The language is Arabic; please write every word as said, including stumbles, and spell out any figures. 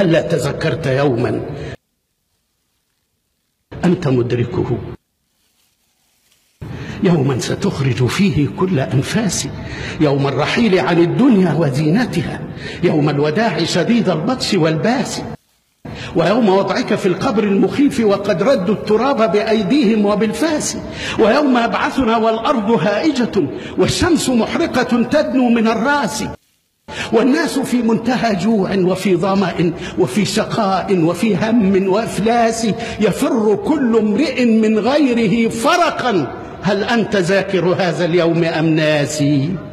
هلا تذكرت يوما أنت مدركه، يوما ستخرج فيه كل أنفاسي، يوم الرحيل عن الدنيا وزينتها، يوم الوداع شديد البطش والباس، ويوم وضعك في القبر المخيف وقد ردوا التراب بأيديهم وبالفاس، ويوم أبعثنا والأرض هائجة والشمس محرقة تدنو من الرأس، والناس في منتهى جوع وفي ظمأ وفي شقاء وفي هم وإفلاس، يفر كل امرئ من غيره فرقا، هل أنت ذاكر هذا اليوم أم ناسي؟